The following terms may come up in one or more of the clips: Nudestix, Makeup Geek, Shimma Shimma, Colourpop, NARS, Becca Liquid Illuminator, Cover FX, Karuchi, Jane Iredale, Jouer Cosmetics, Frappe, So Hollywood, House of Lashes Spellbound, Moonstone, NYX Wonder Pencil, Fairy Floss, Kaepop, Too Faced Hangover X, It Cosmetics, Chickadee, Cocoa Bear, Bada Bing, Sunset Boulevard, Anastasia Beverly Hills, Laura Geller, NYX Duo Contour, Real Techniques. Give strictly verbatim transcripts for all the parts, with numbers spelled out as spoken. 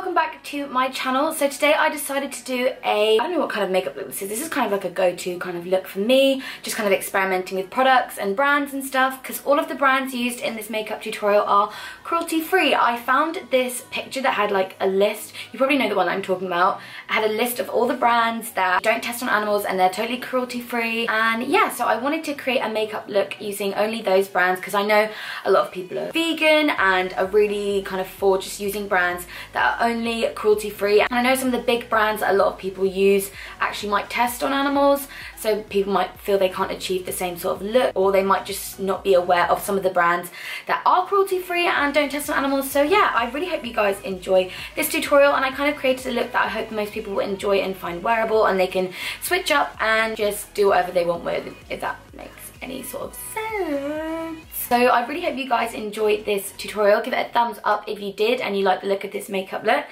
welcome back to my channel. So today I decided to do a, I don't know what kind of makeup look this is. This is kind of like a go-to kind of look for me, just kind of experimenting with products and brands and stuff, because all of the brands used in this makeup tutorial are cruelty-free. I found this picture that had like a list, you probably know the one I'm talking about. It had a list of all the brands that don't test on animals and they're totally cruelty-free. And yeah, so I wanted to create a makeup look using only those brands, because I know a lot of people are vegan and are really kind of for just using brands that are only cruelty free. And I know some of the big brands that a lot of people use actually might test on animals, so people might feel they can't achieve the same sort of look, or they might just not be aware of some of the brands that are cruelty free and don't test on animals. So yeah, I really hope you guys enjoy this tutorial, and I kind of created a look that I hope most people will enjoy and find wearable, and they can switch up and just do whatever they want with, if that makes any sort of sense. So I really hope you guys enjoyed this tutorial. Give it a thumbs up if you did and you like the look of this makeup look.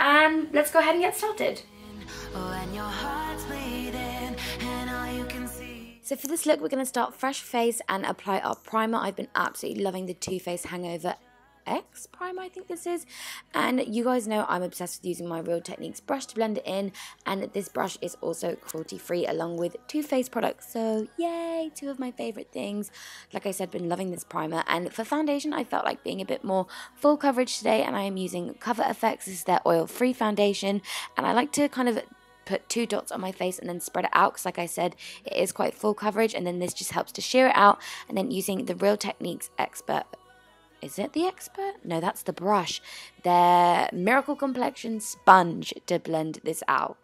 And let's go ahead and get started. So for this look, we're going to start fresh face and apply our primer. I've been absolutely loving the Too Faced Hangover X primer, I think this is, and you guys know I'm obsessed with using my Real Techniques brush to blend it in, and this brush is also cruelty free along with Too Faced products, so yay, two of my favourite things. Like I said, been loving this primer. And for foundation, I felt like being a bit more full coverage today, and I am using Cover F X. This is their oil free foundation, and I like to kind of put two dots on my face and then spread it out, because like I said, it is quite full coverage, and then this just helps to sheer it out. And then using the Real Techniques Expert, is it the expert? No, that's the brush. Their Miracle Complexion Sponge to blend this out.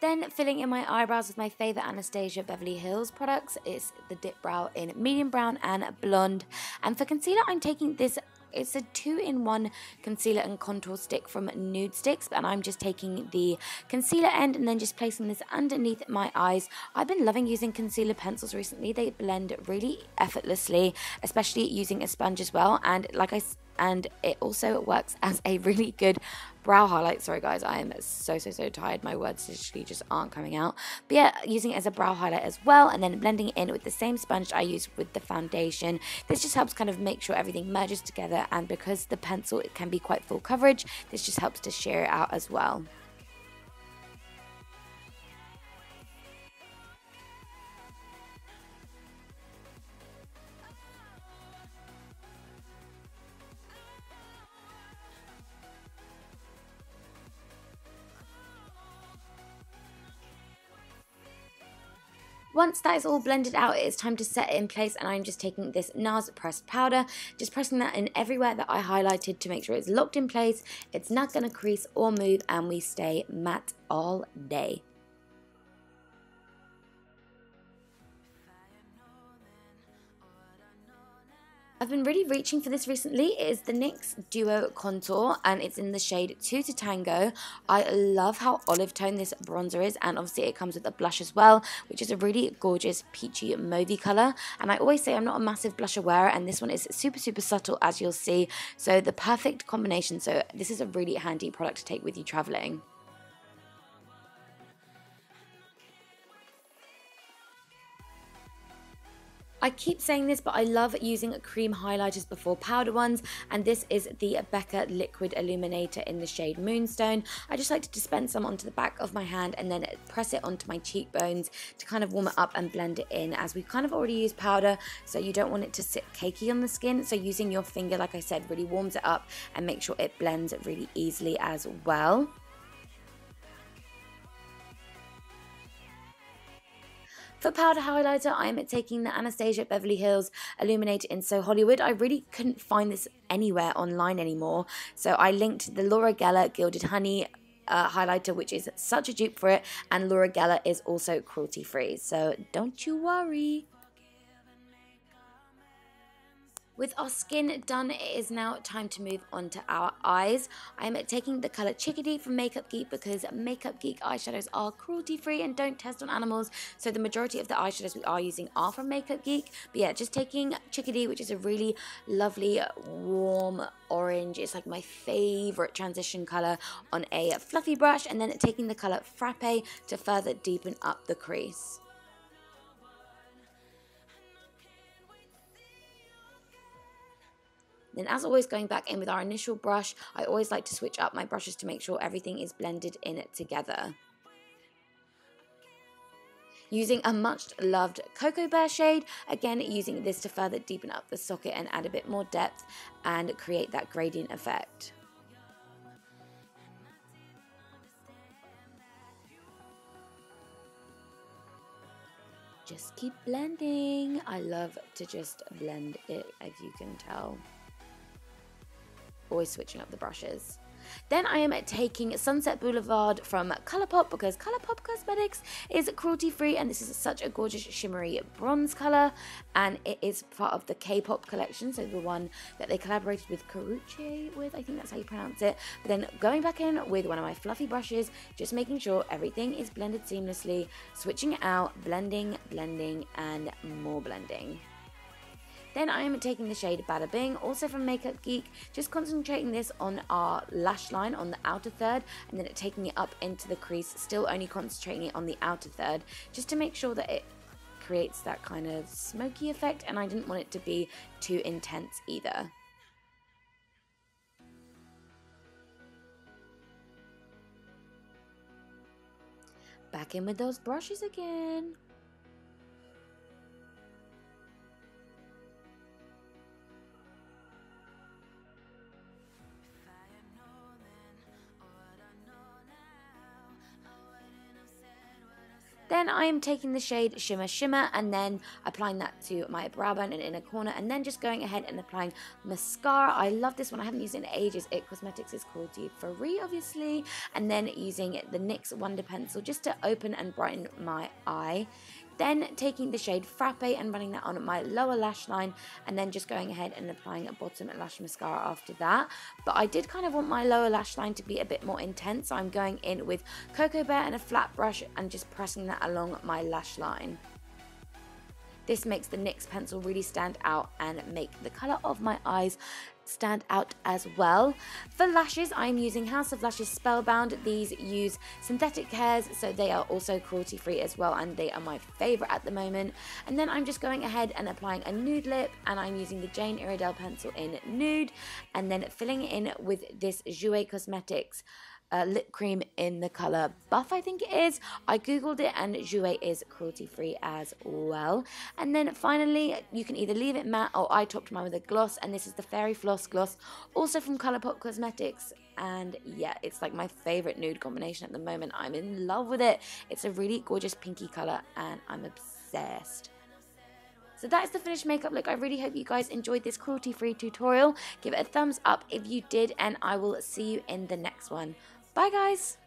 Then filling in my eyebrows with my favourite Anastasia Beverly Hills products. It's the Dip Brow in medium brown and blonde. And for concealer, I'm taking this, it's a two in one concealer and contour stick from Nudestix, and I'm just taking the concealer end and then just placing this underneath my eyes. I've been loving using concealer pencils recently. They blend really effortlessly, especially using a sponge as well, and like I and it also works as a really good brow highlight. Sorry guys, I am so so so tired, my words literally just aren't coming out. But yeah, using it as a brow highlight as well, and then blending it in with the same sponge I use with the foundation. This just helps kind of make sure everything merges together, and because the pencil it can be quite full coverage, this just helps to sheer it out as well. Once that is all blended out, it's time to set it in place, and I'm just taking this NARS pressed powder, just pressing that in everywhere that I highlighted to make sure it's locked in place, it's not going to crease or move, and we stay matte all day. I've been really reaching for this recently. It is the NYX Duo Contour, and it's in the shade two to tango. I love how olive tone this bronzer is, and obviously it comes with a blush as well, which is a really gorgeous peachy mauvey colour. And I always say I'm not a massive blusher wearer, and this one is super super subtle, as you'll see, so the perfect combination. So this is a really handy product to take with you travelling. I keep saying this, but I love using cream highlighters before powder ones, and this is the Becca Liquid Illuminator in the shade Moonstone. I just like to dispense some onto the back of my hand and then press it onto my cheekbones to kind of warm it up and blend it in, as we've kind of already used powder, so you don't want it to sit cakey on the skin. So using your finger, like I said, really warms it up and makes sure it blends really easily as well. For powder highlighter, I am taking the Anastasia Beverly Hills Illuminator in So Hollywood. I really couldn't find this anywhere online anymore, so I linked the Laura Geller Gilded Honey uh, highlighter, which is such a dupe for it, and Laura Geller is also cruelty free, so don't you worry. With our skin done, it is now time to move on to our eyes. I'm taking the colour Chickadee from Makeup Geek because Makeup Geek eyeshadows are cruelty free and don't test on animals, so the majority of the eyeshadows we are using are from Makeup Geek. But yeah, just taking Chickadee, which is a really lovely warm orange. It's like my favourite transition colour, on a fluffy brush, and then taking the colour Frappe to further deepen up the crease. Then as always, going back in with our initial brush, I always like to switch up my brushes to make sure everything is blended in together. Using a much loved Cocoa Bear shade, again using this to further deepen up the socket and add a bit more depth and create that gradient effect. Just keep blending. I love to just blend it, if you can tell. Always switching up the brushes. Then I am taking Sunset Boulevard from Colourpop because Colourpop Cosmetics is cruelty free, and this is such a gorgeous shimmery bronze colour, and it is part of the K-pop collection, so the one that they collaborated with Karuchi with, I think that's how you pronounce it. But then going back in with one of my fluffy brushes, just making sure everything is blended seamlessly, switching it out, blending, blending and more blending. Then I am taking the shade Bada Bing, also from Makeup Geek, just concentrating this on our lash line on the outer third, and then taking it up into the crease, still only concentrating it on the outer third, just to make sure that it creates that kind of smoky effect, and I didn't want it to be too intense either. Back in with those brushes again. Then I am taking the shade Shimmer Shimmer and then applying that to my brow bone and inner corner, and then just going ahead and applying mascara. I love this one. I haven't used it in ages. It Cosmetics is cruelty free, obviously. And then using the NYX Wonder Pencil just to open and brighten my eye. Then taking the shade Frappe and running that on my lower lash line, and then just going ahead and applying a bottom lash mascara after that. But I did kind of want my lower lash line to be a bit more intense, so I'm going in with Cocoa Bear and a flat brush and just pressing that along my lash line. This makes the NYX pencil really stand out and make the colour of my eyes stand out as well. For lashes, I'm using House of Lashes Spellbound. These use synthetic hairs, so they are also cruelty free as well, and they are my favourite at the moment. And then I'm just going ahead and applying a nude lip, and I'm using the Jane Iredale pencil in Nude, and then filling it in with this Jouer Cosmetics Uh, lip cream in the colour Buff, I think it is. I googled it and Jouer is cruelty free as well. And then finally, you can either leave it matte or I topped mine with a gloss, and this is the Fairy Floss gloss, also from Colourpop Cosmetics. And yeah, it's like my favourite nude combination at the moment. I'm in love with it. It's a really gorgeous pinky colour and I'm obsessed. So that is the finished makeup look. I really hope you guys enjoyed this cruelty-free tutorial. Give it a thumbs up if you did, and I will see you in the next one. Bye guys!